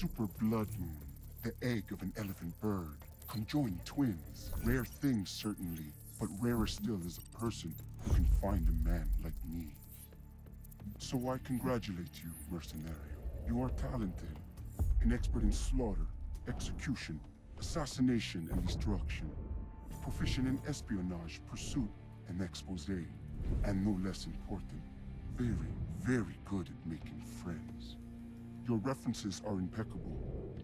super blood moon, the egg of an elephant bird, conjoined twins, rare things certainly, but rarer still is a person who can find a man like me. So I congratulate you, mercenary. You are talented, an expert in slaughter, execution, assassination, and destruction, proficient in espionage, pursuit, and exposé, and no less important, very, very good at making friends. Your references are impeccable.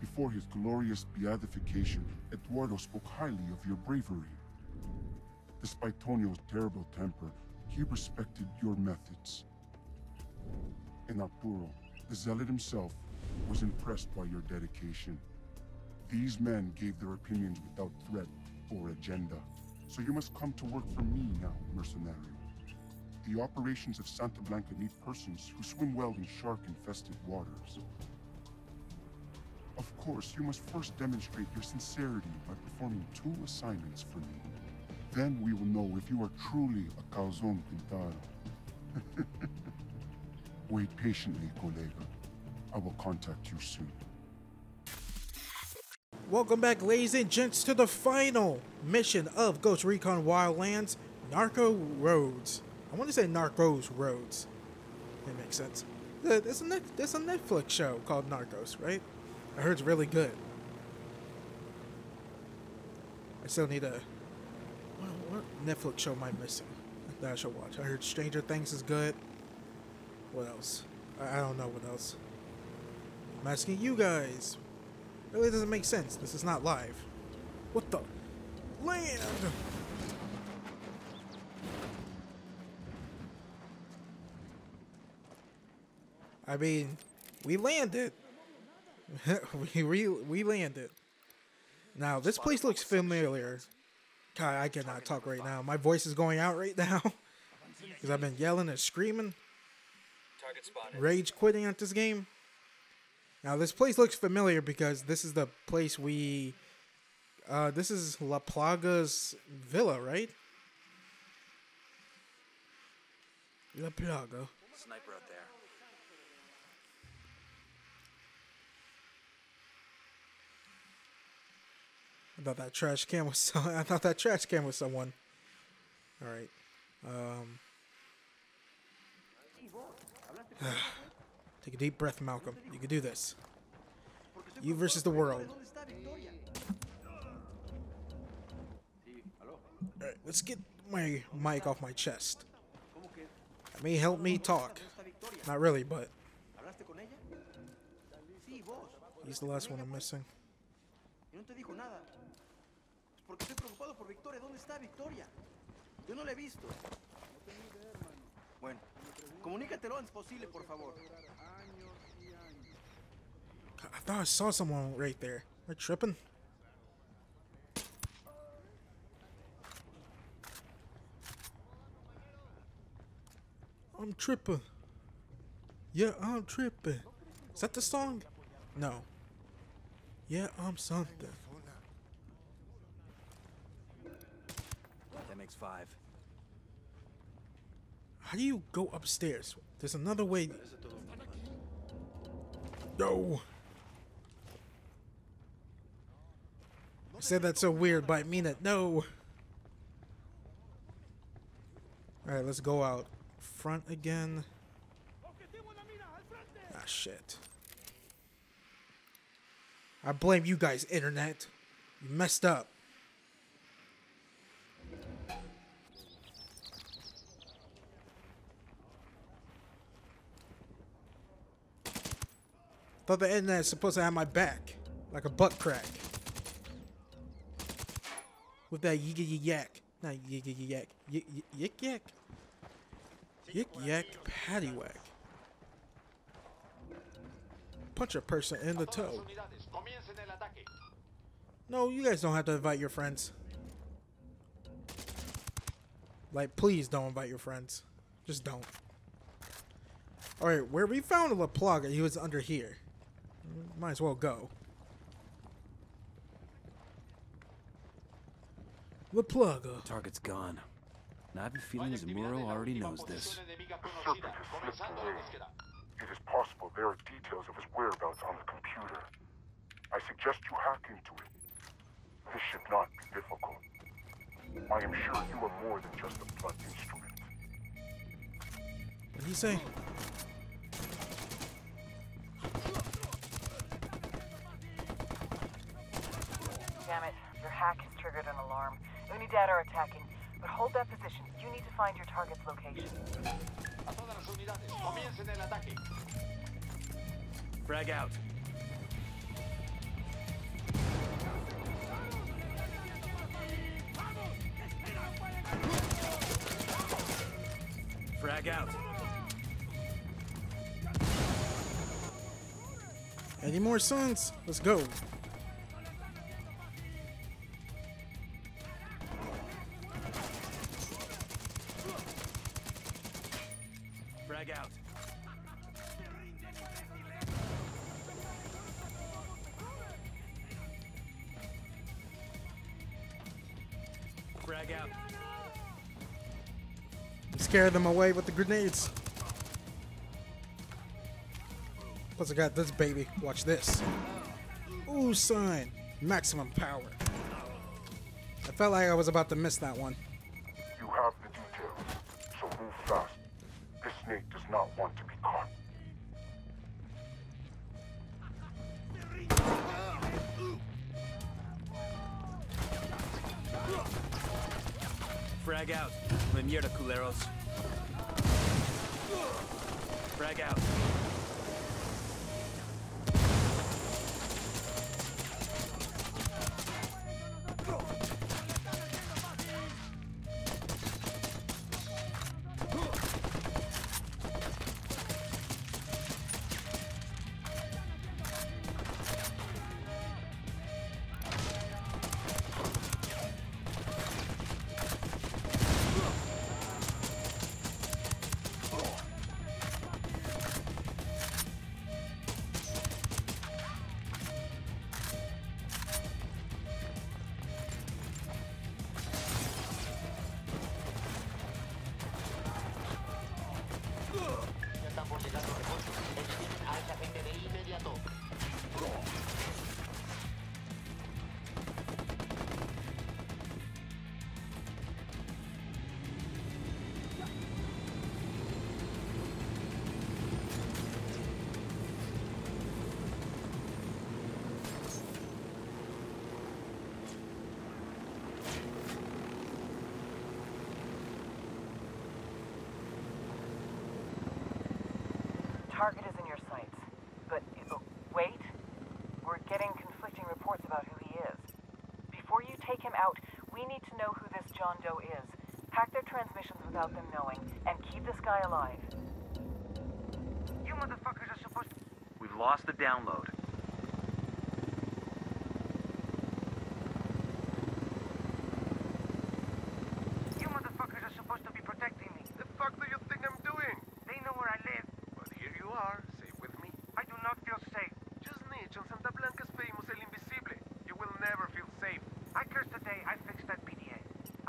Before his glorious beatification, Eduardo spoke highly of your bravery. Despite Tonio's terrible temper, he respected your methods. And Arturo, the zealot himself, was impressed by your dedication. These men gave their opinions without threat or agenda. So you must come to work for me now, mercenary. The operations of Santa Blanca need persons who swim well in shark-infested waters. Of course, you must first demonstrate your sincerity by performing 2 assignments for me. Then we will know if you are truly a calzón pintado. Wait patiently, colega. I will contact you soon. Welcome back, ladies and gents, to the final mission of Ghost Recon Wildlands, Narco Roads. I want to say Narcos Roads. That makes sense. There's a Netflix show called Narcos, right? I heard it's really good. I still need a... What Netflix show am I missing that I should watch? I heard Stranger Things is good. What else? I don't know what else. I'm asking you guys. It really doesn't make sense. This is not live. What the? Land! I mean, we landed. we landed. Now, this place looks familiar. God, I cannot talk right now. My voice is going out right now. Because I've been yelling and screaming. Rage quitting at this game. Now, this place looks familiar because this is the place we... this is La Plaga's villa, right? La Plaga. Sniper out there. I thought that trash can was someone. All right. Take a deep breath, Malcolm. You can do this. You versus the world. All right, let's get my mic off my chest. That may help me talk. Not really, but he's the last one I'm missing. I thought I saw someone right there. Am I tripping? I'm tripping. Yeah, I'm tripping. Is that the song? No. Yeah, I'm something. That makes 5. How do you go upstairs? There's another way. No. I said that so weird, but I mean it. No. Alright, let's go out front again. Ah, shit. I blame you guys, internet. You messed up. Thought the internet's supposed to have my back, like a butt crack. With that yik-yak, not yik-yak, yik-yak, yik-yak paddywhack. Punch a person in the toe. No, you guys don't have to invite your friends. Like, please don't invite your friends. Just don't. Alright, where we found La Plaga, he was under here. Might as well go. La Plaga. Target's gone. Now I have a feeling Zamuro already knows this. It is possible there are details of his whereabouts on the computer. I suggest you hack into it. This should not be difficult. I am sure you are more than just a blunt instrument. What did he say? Damn it. Your hack has triggered an alarm. Unidad are attacking, but hold that position. You need to find your target's location. A todas las unidades, comiencen el ataque. Frag out. Frag out. Any more sons? Let's go. Frag out. Frag out. Scare them away with the grenades. Plus I got this baby. Watch this. Ooh, son. Maximum power. I felt like I was about to miss that one. You have the details, so move fast. This snake does not want to be caught. Frag out. La mierda, culeros. Frag out. Target is in your sights, but wait, we're getting conflicting reports about who he is. Before you take him out, we need to know who this John Doe is. Hack their transmissions without them knowing, and keep this guy alive. You motherfuckers are supposed to... We've lost the download. You motherfuckers are supposed to be protecting me. The fuck do you think I'm doing? They know where I live. Are safe with me. I do not feel safe. Just niche on Santa Blanca's famous El Invisible. You will never feel safe. I curse the day I fix that PDA.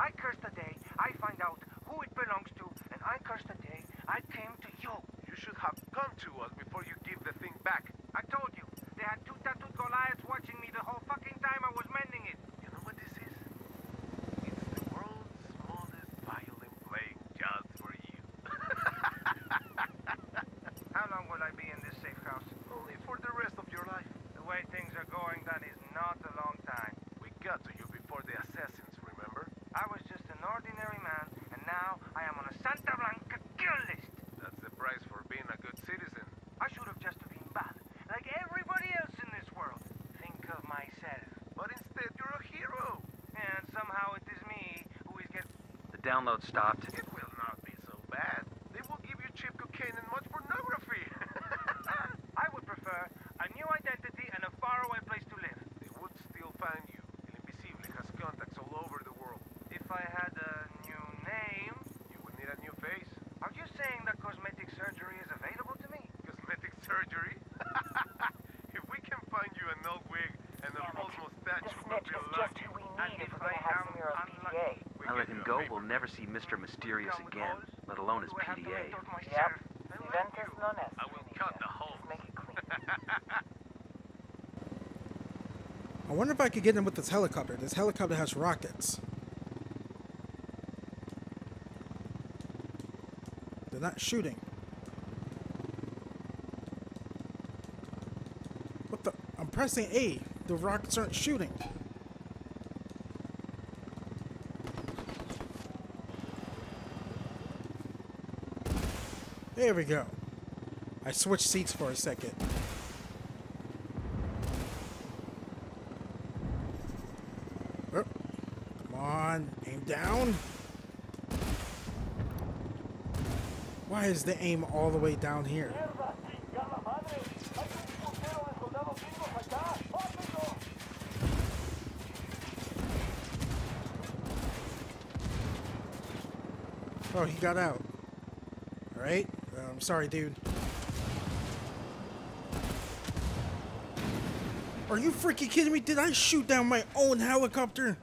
I curse the day I find out who it belongs to, and I curse the day I came to you. You should have come to us before you give the thing back. I told you, they had two tattooed Goliaths watching me the whole fucking time I was mending it. You know what this is? It's the world's smallest violin playing just for you. How long will I be in this safe house? Only for the rest of your life. The way things are going, that is not a long time. We got to you before the assassins, remember? I was just an ordinary man, and now I am on a Santa Blanca kill list. That's the price for being a good citizen. I should have just been bad, like everybody else in this world. Think of myself. But instead, you're a hero. And somehow it is me who is getting... The download stopped. It will not be so bad. They will give you cheap cocaine and much pornography. I would prefer a new identity and a faraway place to live. They would still find you. El Invisible has contacts all over the world. If I had a new name... You would need a new face. Are you saying that cosmetic surgery is available to me? Cosmetic surgery? If we can find you an old wig and a false mustache... This snitch is just who we need if we're going to have Zamuro's PDA. I let him go, we'll never see Mr. Mysterious again, let alone his PDA. Yep. I will Cut the hole. Make it clean. I wonder if I could get in with this helicopter. This helicopter has rockets. They're not shooting. What the? I'm pressing A. The rockets aren't shooting. There we go. I switched seats for a second. Oh, come on, aim down. Why is the aim all the way down here? Oh, he got out. All right. I'm sorry, dude. Are you freaking kidding me? Did I shoot down my own helicopter?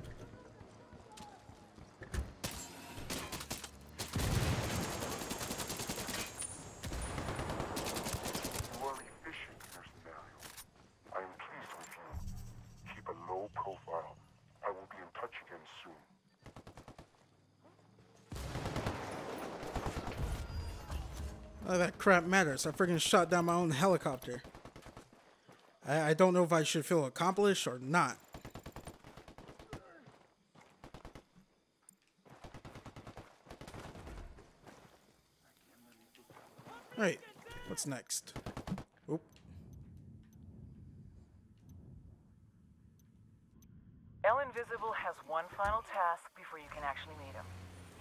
Crap matters. I freaking shot down my own helicopter. I don't know if I should feel accomplished or not. Alright, what's next? Oop. El Invisible has one final task before you can actually meet him.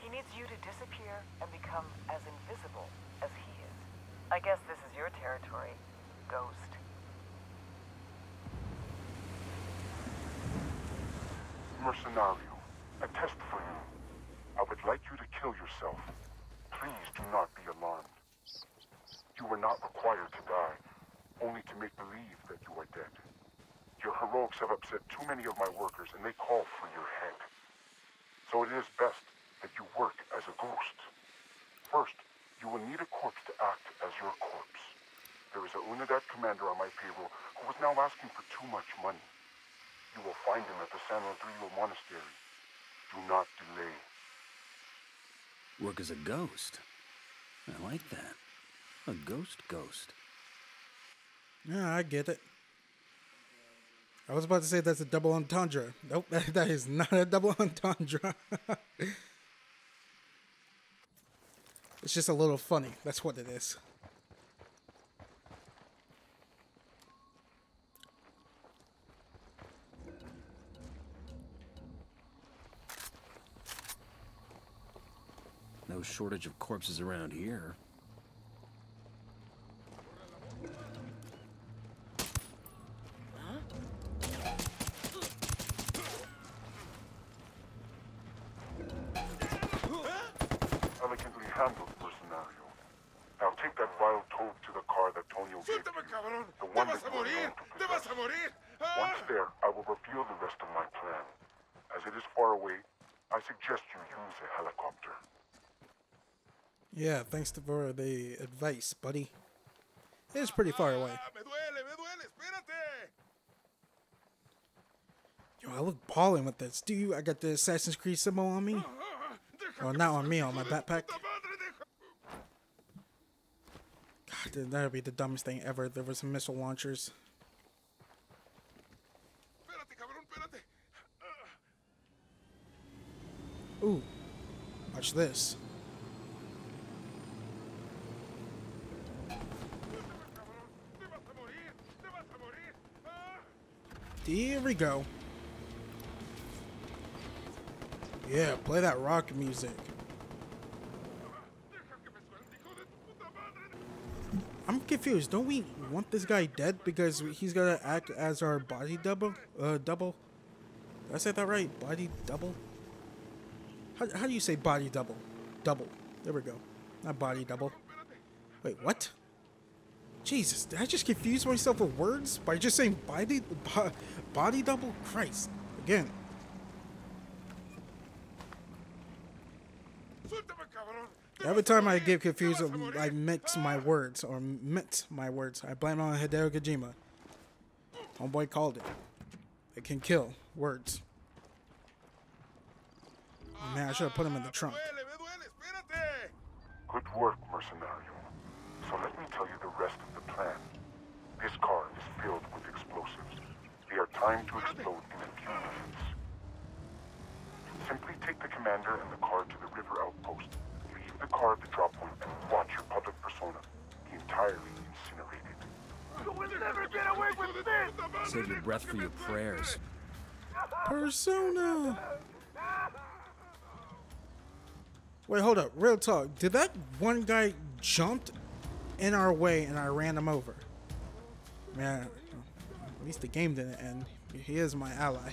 He needs you to disappear and become as invisible as he. I guess this is your territory, Ghost. Mercenario, a test for you. I would like you to kill yourself. Please do not be alarmed. You were not required to die, only to make believe that you are dead. Your heroics have upset too many of my workers, and they call for your head. So it is best that you work as a ghost. First, you will need a corpse to act as your corpse. There is a Unidad commander on my payroll who is now asking for too much money. You will find him at the San Rodrigo Monastery. Do not delay. Work as a ghost. I like that. A ghost. Yeah, I get it. I was about to say that's a double entendre. Nope, that is not a double entendre. It's just a little funny. That's what it is. No shortage of corpses around here. Yeah, thanks for the advice, buddy. It is pretty far away. Yo, I look balling with this. Do you? I got the Assassin's Creed symbol on me. Well, not on me, on my backpack. God, that would be the dumbest thing ever. There were some missile launchers. Ooh, watch this. Here we go. Yeah, play that rock music. I'm confused. Don't we want this guy dead because he's gonna act as our body double? Did I say that right? Body double? How do you say body double? Double. There we go. Not body double. Wait, what? Jesus, did I just confuse myself with words by just saying body double? Christ, again. Every time I get confused, I mix my words. I blame it on Hideo Kojima. Homeboy called it. It can kill words. Oh, man, I should have put him in the trunk. Good work, mercenario. So let me tell you the rest of the plan. This car is filled with explosives. They are timed to explode in a few minutes. Simply take the commander and the car to the river outpost. Leave the car at the drop point and watch your public persona be entirely incinerated. You will never get away with this! Save your breath for your prayers. Persona! Wait, hold up. Real talk. Did that one guy jump in our way and I ran him over? Man, at least the game didn't end. He is my ally.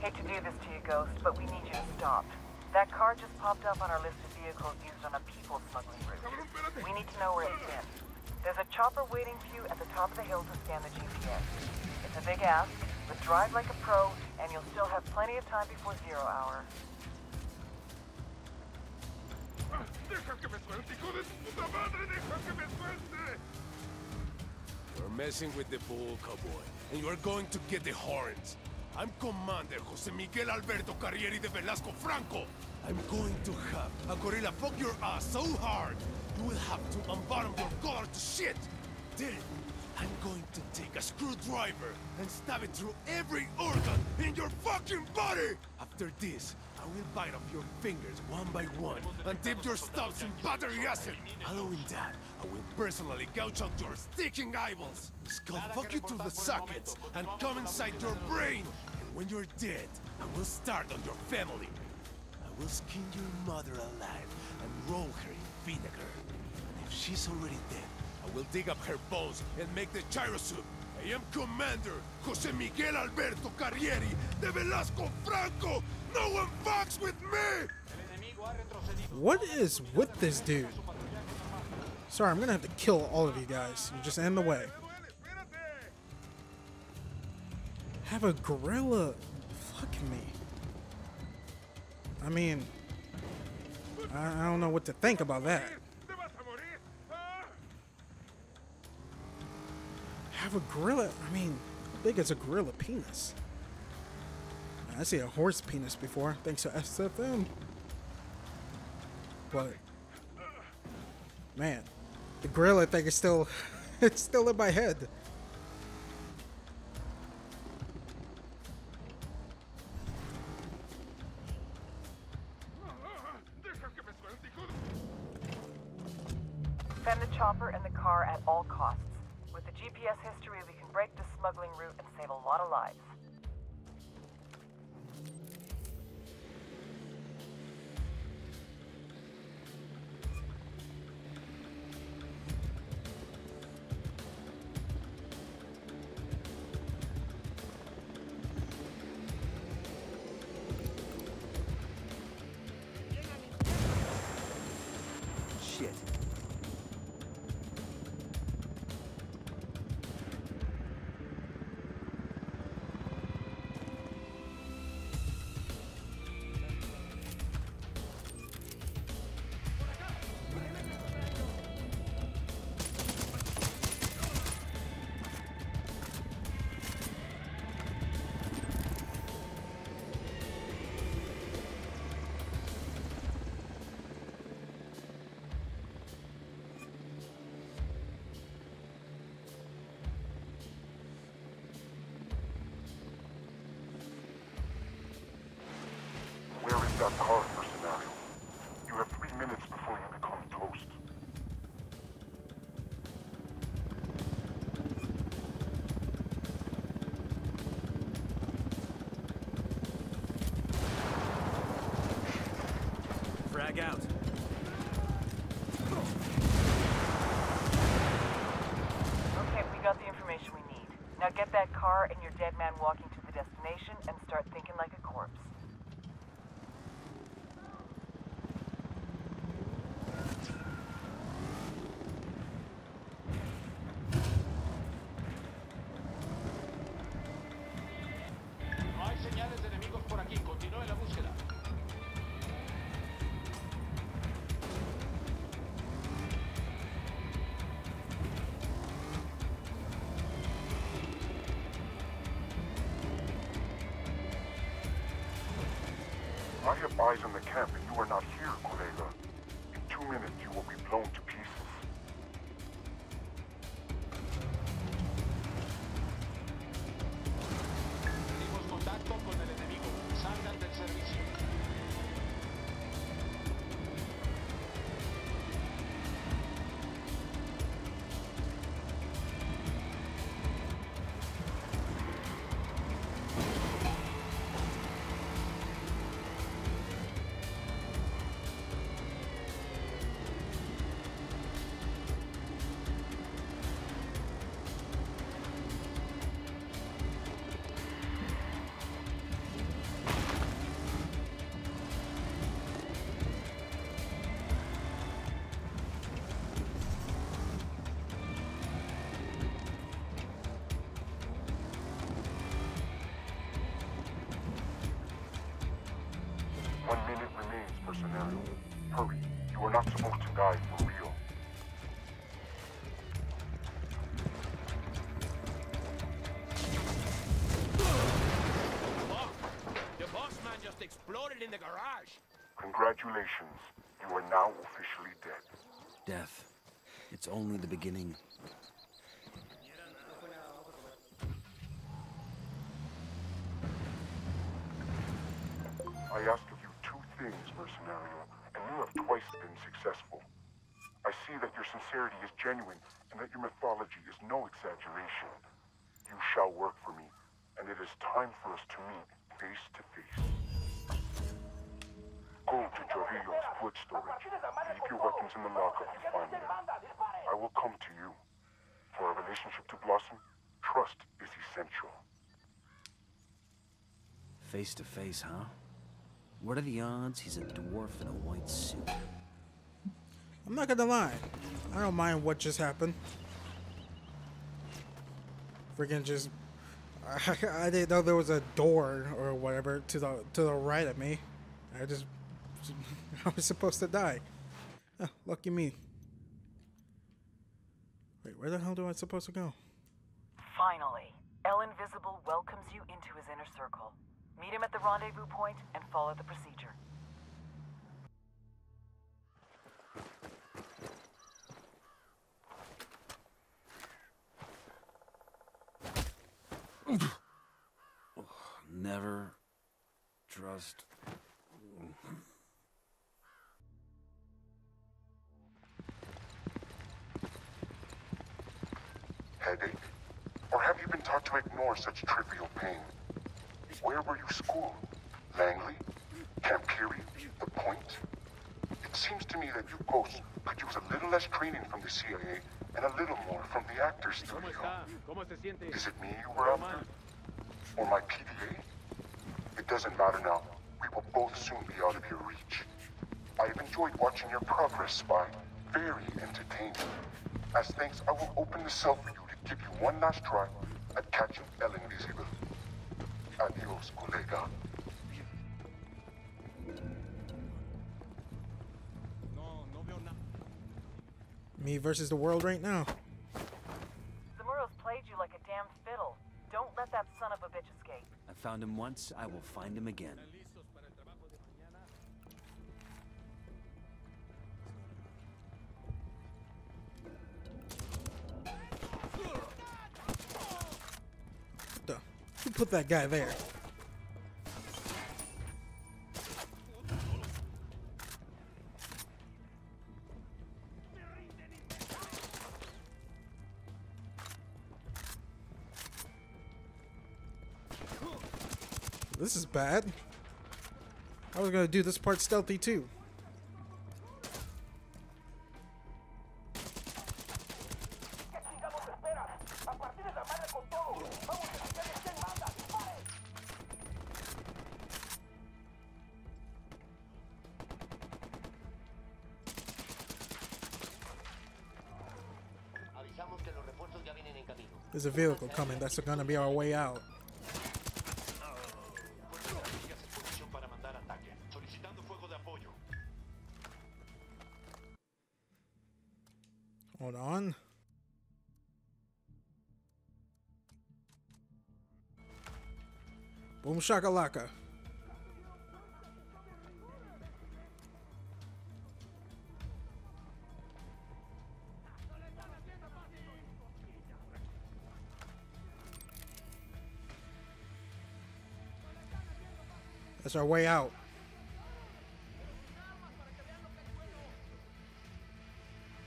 Hate to do this to you, Ghost, but we need you to stop. That car just popped up on our list of vehicles used on a people smuggling route. We need to know where it's been. There's a chopper waiting for you at the top of the hill to scan the GPS. It's a big ask, but drive like a pro, and you'll still have plenty of time before 0 hour. You're messing with the bull, cowboy, and you're going to get the horns. I'm Commander Jose Miguel Alberto Carrieri de Velasco Franco. I'm going to have a gorilla fuck your ass so hard, you will have to unbottom your car to shit. Then, I'm going to take a screwdriver and stab it through every organ in your fucking body! After this, I will bite off your fingers one by one and dip your stubs in battery acid. Allowing that, I will personally gouge out your sticking eyeballs, skull-fuck you to the sockets, and come inside your brain. And when you're dead, I will start on your family. I will skin your mother alive and roll her in vinegar. And if she's already dead, I will dig up her bones and make the gyro soup. I am Commander Jose Miguel Alberto Carrieri de Velasco Franco. No one fucks with me! What is with this dude? Sorry, I'm gonna have to kill all of you guys. You're just in the way. Have a gorilla fuck me. I mean, I don't know what to think about that. Have a gorilla, I mean, how big is a gorilla penis? I see a horse penis before, thanks to SFM. But man, the gorilla thing is still, it's still in my head. Defend the chopper and the car at all costs. With the GPS history, we can break the smuggling route and save a lot of lives. frag out. Okay, we got the information we need. Now get that car and your dead man walking to the destination and start thinking like a corpse. I have eyes on the camp and you are not here, colega. In 2 minutes you will be blown to pieces. Tenemos contacto con el enemigo. Salgan del servicio. Hurry, you are not supposed to die for real. The boss man just exploded in the garage. Congratulations, you are now officially dead. Death, it's only the beginning. I asked of you two things, mercenario. You have twice been successful. I see that your sincerity is genuine and that your mythology is no exaggeration. You shall work for me, and it is time for us to meet face to face. Go to Jorrillo's wood storage. Leave your weapons in the locker if you find them. I will come to you. For our relationship to blossom, trust is essential. Face to face, huh? What are the odds he's a dwarf in a white suit? I'm not gonna lie. I don't mind what just happened. Freaking just... I didn't know there was a door or whatever to the right of me. I just... I was supposed to die. Oh, lucky me. Wait, where the hell do I supposed to go? Finally, El Invisible welcomes you into his inner circle. Meet him at the rendezvous point and follow the procedure. Never trust. Headache? Or have you been taught to ignore such trivial pain? Where were you schooled? Langley? Camp Keary? The Point? It seems to me that you ghosts could use a little less training from the CIA and a little more from the actor's studio. Is it me you were after? Or my PDA? It doesn't matter now. We will both soon be out of your reach. I have enjoyed watching your progress, Spy. Very entertaining. As thanks, I will open the cell for you to give you one last try at catching El Invisible. Adios, colega. Me versus the world right now. Zamuro's played you like a damn fiddle. Don't let that son of a bitch escape. I found him once, I will find him again. Put that guy there. This is bad. I was gonna do this part stealthy too. There's a vehicle coming. That's gonna be our way out. Hold on. Boom shakalaka. That's our way out.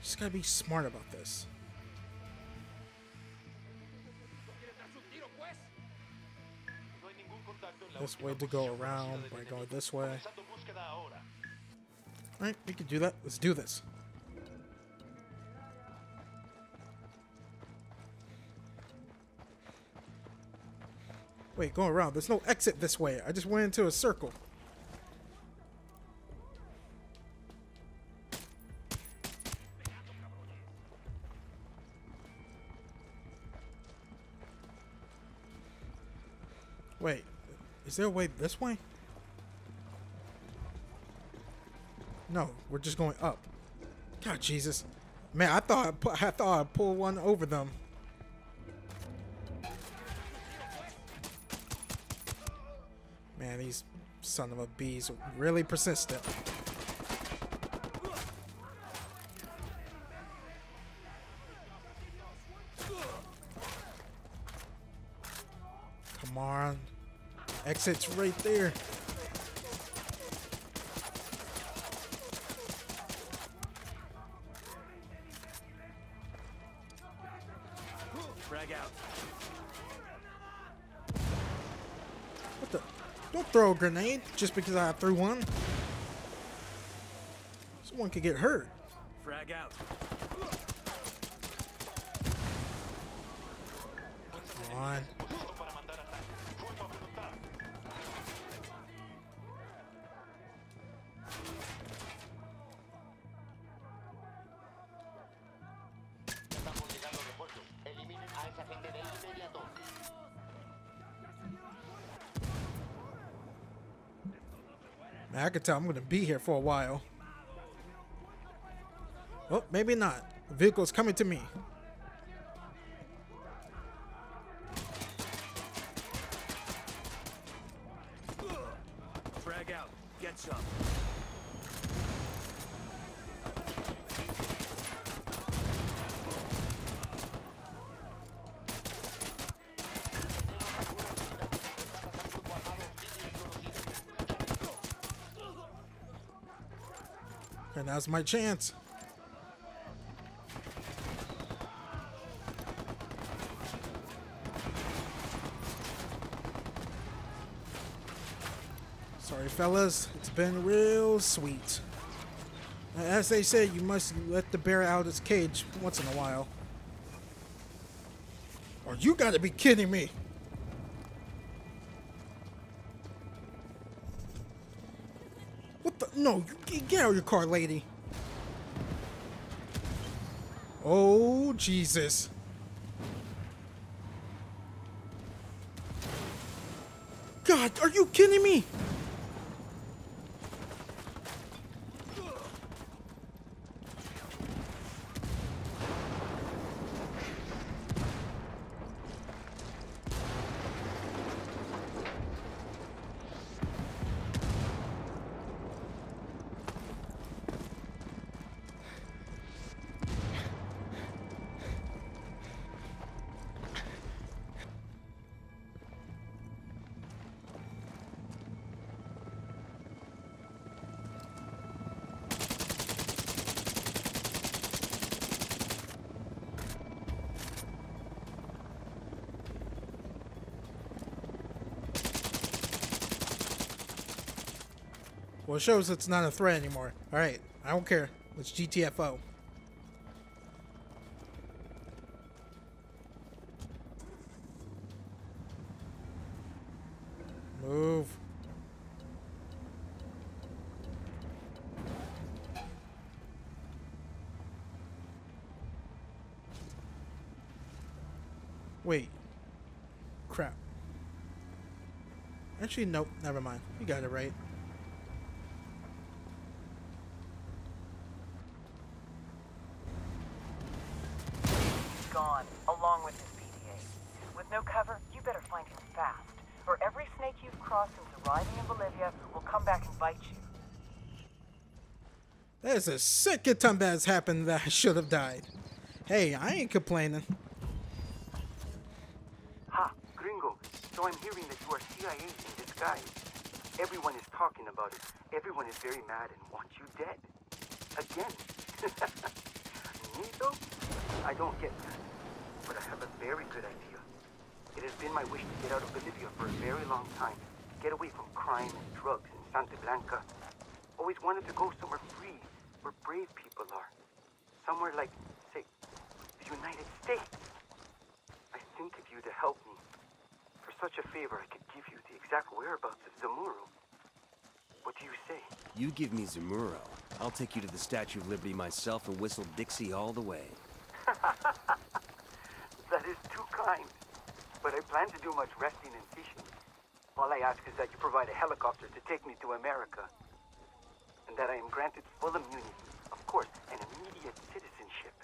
Just gotta be smart about this. This way to go around by going this way. Alright, we can do that. Let's do this. Wait, going around. There's no exit this way. I just went into a circle. Wait, is there a way this way? No, we're just going up. God, Jesus. Man, I thought I pulled one over them. Man, these son of a bees are really persistent. Come on. Exit's right there. Frag out. What the? Don't throw a grenade just because I threw one. Someone could get hurt. Frag out. Come on. I can tell I'm going to be here for a while. Oh, maybe not. The vehicle's coming to me. Frag out. Get some. And now's my chance. Sorry, fellas. It's been real sweet. As they say, you must let the bear out of its cage once in a while. Oh, you gotta be kidding me. No, you get out of your car, lady. Oh, Jesus. God, are you kidding me? Well, it shows it's not a threat anymore. Alright, I don't care. Let's GTFO. Move. Wait. Crap. Actually, nope. Never mind. You got it right. Gone, along with his PDA. With no cover, you better find him fast, or every snake you've crossed since arriving in Bolivia will come back and bite you. That is a second time that has happened that I should have died. Hey, I ain't complaining. Ha, gringo. So I'm hearing that you are CIA in disguise. Everyone is talking about it. Everyone is very mad and wants you dead. Again. Nito? I don't get that. But I have a very good idea. It has been my wish to get out of Bolivia for a very long time. Get away from crime and drugs in Santa Blanca. Always wanted to go somewhere free, where brave people are. Somewhere like, say, the United States. I think of you to help me. For such a favor, I could give you the exact whereabouts of Zamuro. What do you say? You give me Zamuro, I'll take you to the Statue of Liberty myself and whistle Dixie all the way. That is too kind. But I plan to do much resting and fishing. All I ask is that you provide a helicopter to take me to America. And that I am granted full immunity, of course, and immediate citizenship.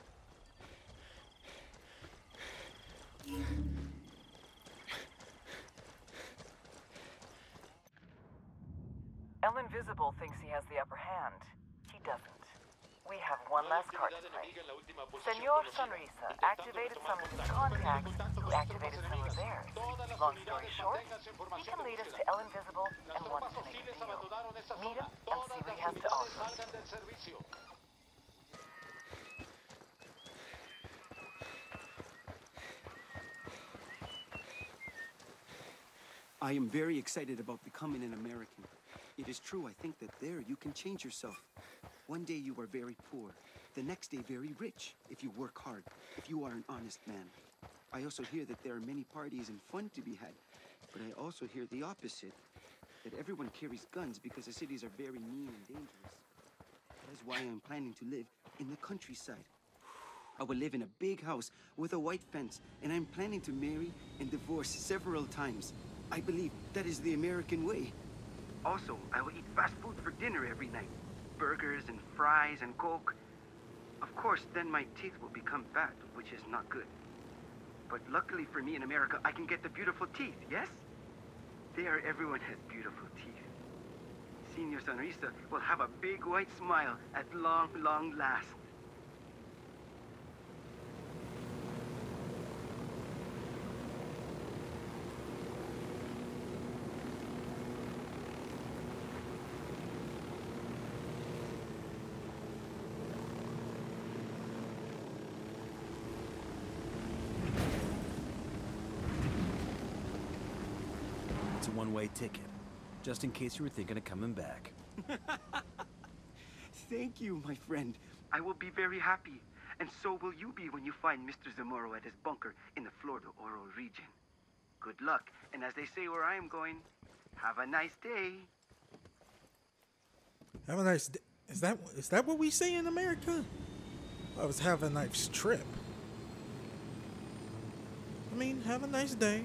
El Invisible thinks he has the upper hand. He doesn't. We have one last card to play. Senor Sonrisa activated some of his contacts, who activated some of theirs. Long story short, he can lead us to El Invisible and wants to make a deal. Meet him and see what he has to offer. I am very excited about becoming an American. It is true, I think that there you can change yourself. One day you are very poor, the next day very rich, if you work hard, if you are an honest man. I also hear that there are many parties and fun to be had, but I also hear the opposite, that everyone carries guns because the cities are very mean and dangerous. That is why I am planning to live in the countryside. I will live in a big house with a white fence, and I am planning to marry and divorce several times. I believe that is the American way. Also, I will eat fast food for dinner every night. Burgers and fries and Coke. Of course, then my teeth will become bad, which is not good. But luckily for me in America, I can get the beautiful teeth, yes? There, everyone has beautiful teeth. Senor Sonrisa will have a big white smile at long, long last. One-way ticket, just in case you were thinking of coming back. Thank you, my friend. I will be very happy, and so will you be when you find Mr. Zamuro at his bunker in the Flor de Oro region. Good luck, and as they say where I am going, have a nice day. Have a nice day. Is that what we say in America? I was having a nice trip. I mean, have a nice day.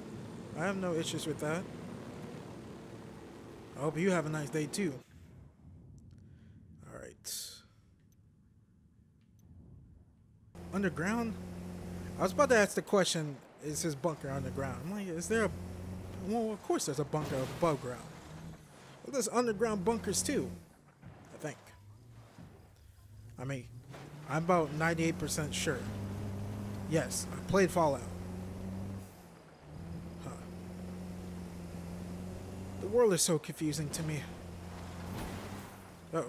I have no issues with that. I hope you have a nice day too. All right. Underground? I was about to ask the question, is his bunker underground? I'm like, is there a... Well, of course there's a bunker above ground. Well, there's underground bunkers too, I think. I mean, I'm about 98% sure. Yes, I played Fallout. The world is so confusing to me. Uh-oh.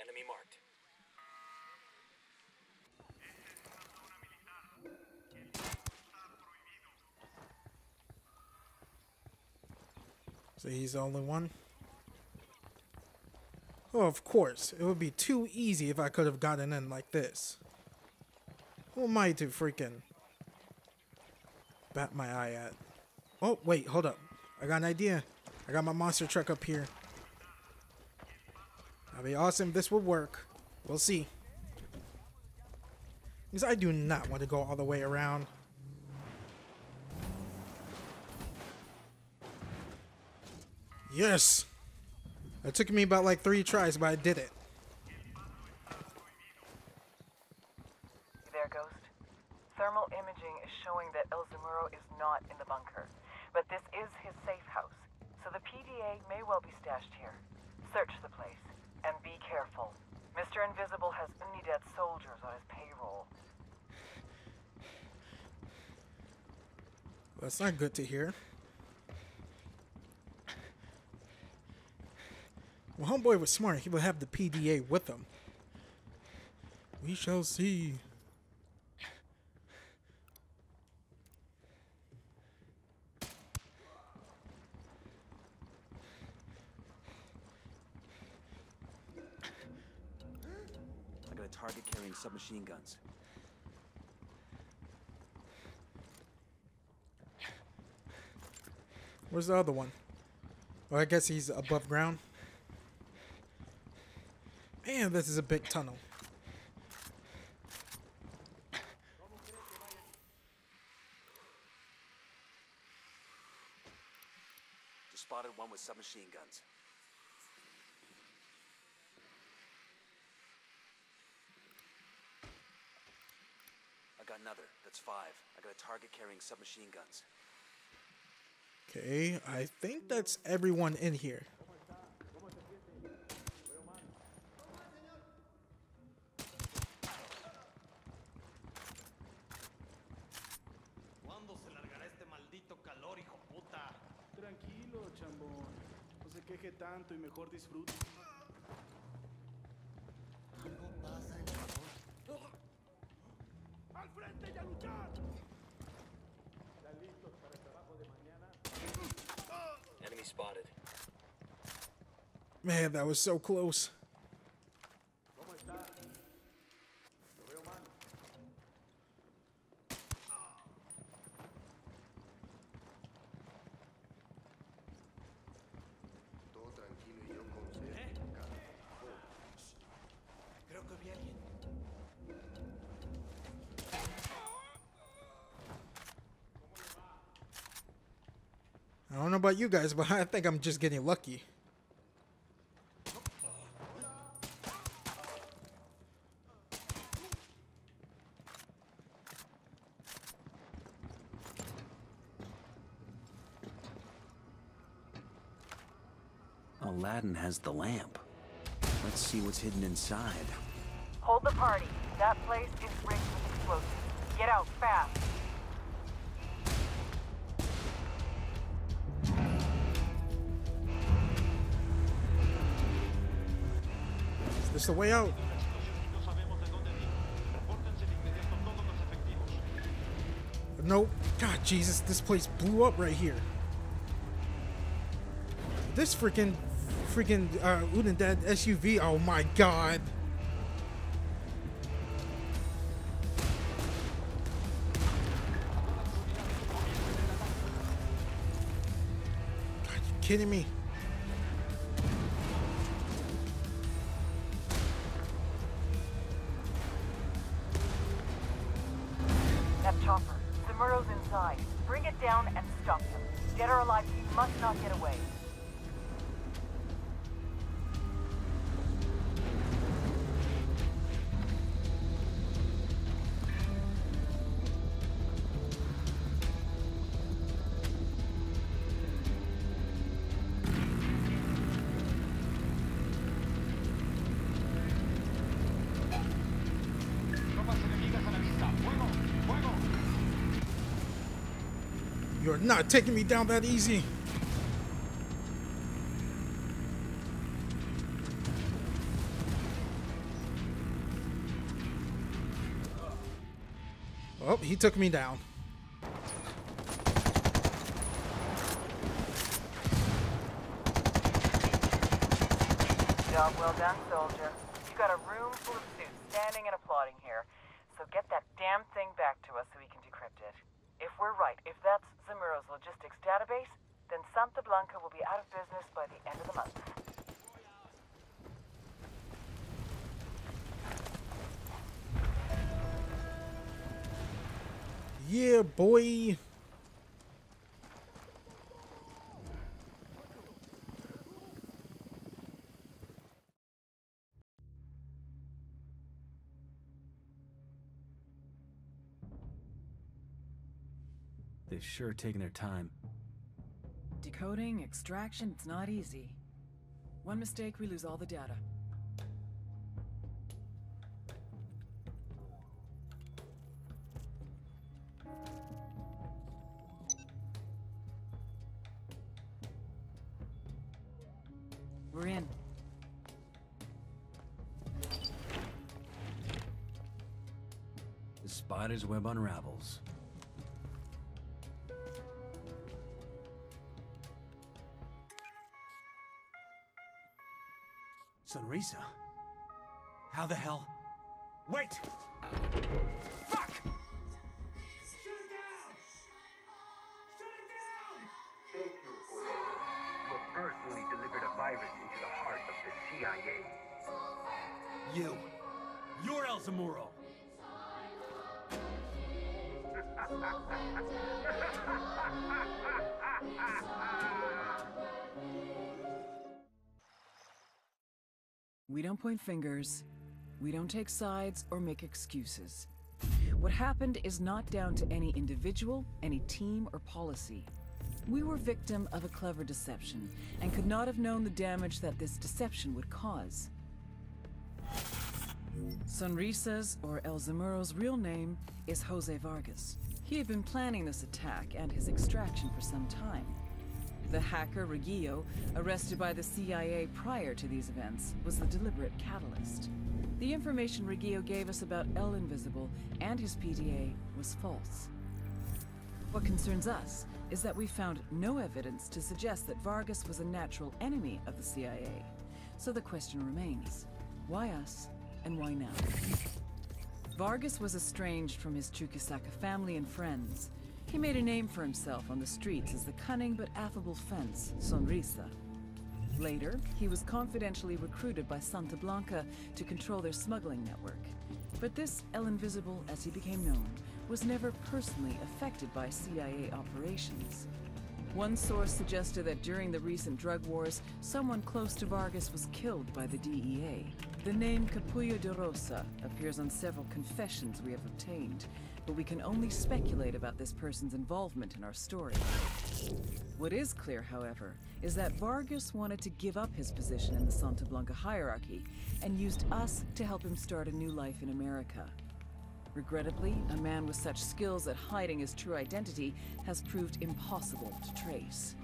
Enemy marked. So he's the only one? Well, of course. It would be too easy if I could have gotten in like this. Who am I to freaking bat my eye at? Oh, wait, hold up. I got an idea. I got my monster truck up here. That'd be awesome. This will work. We'll see. Because I do not want to go all the way around. Yes! It took me about like 3 tries, but I did it. You there, Ghost? Thermal imaging is showing that El Zamuro is not in the bunker. But this is his safe house, so the PDA may well be stashed here. Search the place, and be careful. Mr. Invisible has Unidad soldiers on his payroll. Well, that's not good to hear. Well, homeboy was smart. He would have the PDA with him. We shall see. I got a target carrying submachine guns. Where's the other one? Well, I guess he's above ground. Man, this is a big tunnel. Just spotted one with submachine guns. I got another. That's 5. I got a target carrying submachine guns. Okay, I think that's everyone in here. Enemy spotted. Man, that was so close. I don't know about you guys, but I think I'm just getting lucky. Aladdin has the lamp. Let's see what's hidden inside. Hold the party. That place is rigged with explosives. Get out fast. It's the way out. Nope. God, Jesus, this place blew up right here. This freaking Unidad SUV. Oh my God. God, you kidding me? Bring it down and stop them. Dead or alive, you must not get away. You're not taking me down that easy. Oh, he took me down. Job well done, soldier. You got a room full of suits standing and applauding here. So get that damn thing back to us so we can decrypt it. If we're right, if that's Zamuro's logistics database, then Santa Blanca will be out of business by the end of the month. Yeah, boy. They've sure taken their time. Decoding, extraction, it's not easy. One mistake, we lose all the data. We're in. The spider's web unravels. Sonrisa? How the hell? Wait! Fuck! Shut it down! Shut it down! Thank you, Orlando. But first, when he delivered a virus into the heart of the CIA. You're El Zamuro! We don't point fingers, we don't take sides or make excuses. What happened is not down to any individual, any team, or policy. We were victim of a clever deception and could not have known the damage that this deception would cause. Sonrisa's, or El Zamuro's, real name is Jose Vargas. He had been planning this attack and his extraction for some time. The hacker, Reggio, arrested by the CIA prior to these events, was the deliberate catalyst. The information Reggio gave us about El Invisible and his PDA was false. What concerns us is that we found no evidence to suggest that Vargas was a natural enemy of the CIA. So the question remains, why us and why now? Vargas was estranged from his Chukisaka family and friends. He made a name for himself on the streets as the cunning but affable fence, Sonrisa. Later, he was confidentially recruited by Santa Blanca to control their smuggling network. But this El Invisible, as he became known, was never personally affected by CIA operations. One source suggested that during the recent drug wars, someone close to Vargas was killed by the DEA. The name Capullo de Rosa appears on several confessions we have obtained, but we can only speculate about this person's involvement in our story. What is clear, however, is that Vargas wanted to give up his position in the Santa Blanca hierarchy and used us to help him start a new life in America. Regrettably, a man with such skills at hiding his true identity has proved impossible to trace.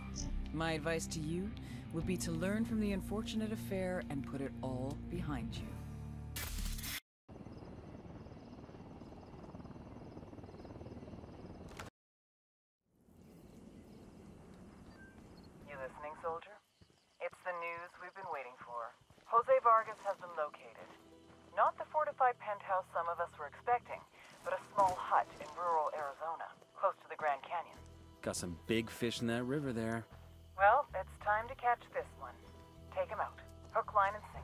My advice to you would be to learn from the unfortunate affair and put it all behind you. You listening, soldier? It's the news we've been waiting for. Jose Vargas has been located. Not the fortified penthouse some of us were expecting, but a small hut in rural Arizona, close to the Grand Canyon. Got some big fish in that river there. Well, it's time to catch this one. Take him out. Hook, line, and sinker.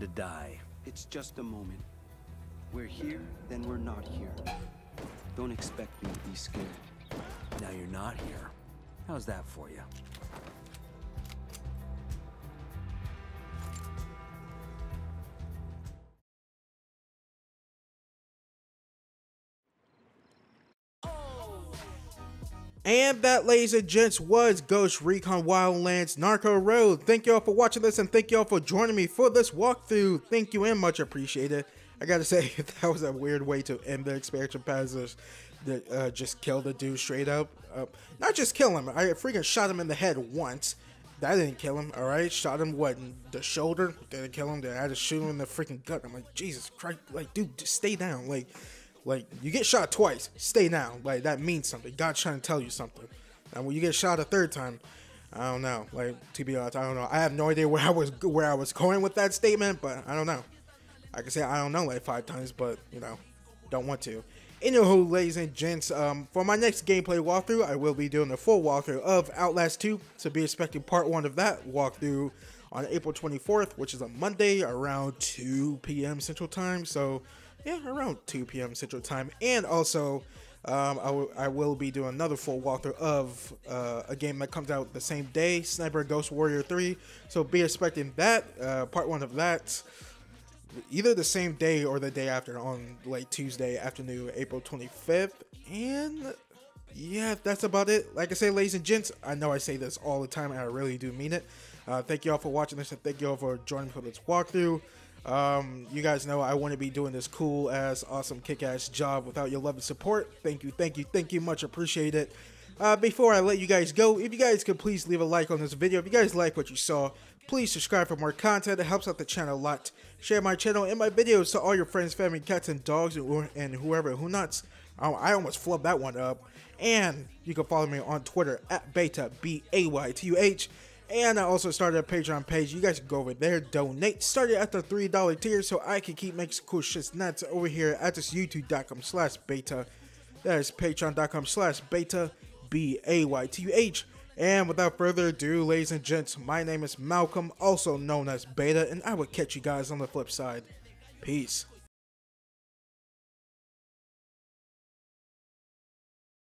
To die. It's just a moment. We're here, then we're not here. Don't expect me to be scared. Now you're not here. How's that for you? And that, ladies and gents, was Ghost Recon Wildlands Narco Road. Thank y'all for watching this and thank y'all for joining me for this walkthrough. Thank you and much appreciated. I gotta say, that was a weird way to end the expansion pass. Just kill the dude straight up. Not just kill him, I freaking shot him in the head once. That didn't kill him, alright? Shot him, what, in the shoulder? Didn't kill him, then I had to shoot him in the freaking gut. I'm like, Jesus Christ, like, dude, just stay down. Like, you get shot twice, stay down. Like, that means something. God's trying to tell you something. And when you get shot a third time, I don't know. Like, to be honest, I don't know. I have no idea where I was going with that statement, but I don't know. I can say I don't know like 5 times, but, you know, don't want to. Anywho, ladies and gents, for my next gameplay walkthrough, I will be doing a full walkthrough of Outlast 2, so be expecting part 1 of that walkthrough on April 24th, which is a Monday around 2 p.m. Central Time, so yeah, around 2 p.m. Central Time. And also, I will be doing another full walkthrough of a game that comes out the same day, Sniper Ghost Warrior 3, so be expecting that, part 1 of that. Either the same day or the day after on like Tuesday afternoon, April 25th. And yeah, that's about it. Like I say, ladies and gents, I know I say this all the time and I really do mean it. Thank you all for watching this and thank you all for joining me for this walkthrough. You guys know I wouldn't be doing this cool ass, awesome, kick-ass job without your love and support. Thank you, thank you, thank you, much appreciate it. Before I let you guys go, if you guys could please leave a like on this video. If you guys like what you saw, please subscribe for more content. It helps out the channel a lot. Share my channel and my videos to all your friends, family, cats, and dogs, and whoever, who nuts. I almost flubbed that one up. And you can follow me on Twitter at Beta, B-A-Y-T-U-H. And I also started a Patreon page. You guys can go over there, donate. Started at the $3 tier so I can keep making some cool shits nuts over here at this youtube.com/beta. That is patreon.com/beta, B-A-Y-T-U-H. And without further ado, ladies and gents, my name is Malcolm, also known as Beta, and I will catch you guys on the flip side. Peace.